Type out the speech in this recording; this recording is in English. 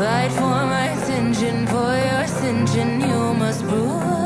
fight for my attention, for your ascension. You must prove.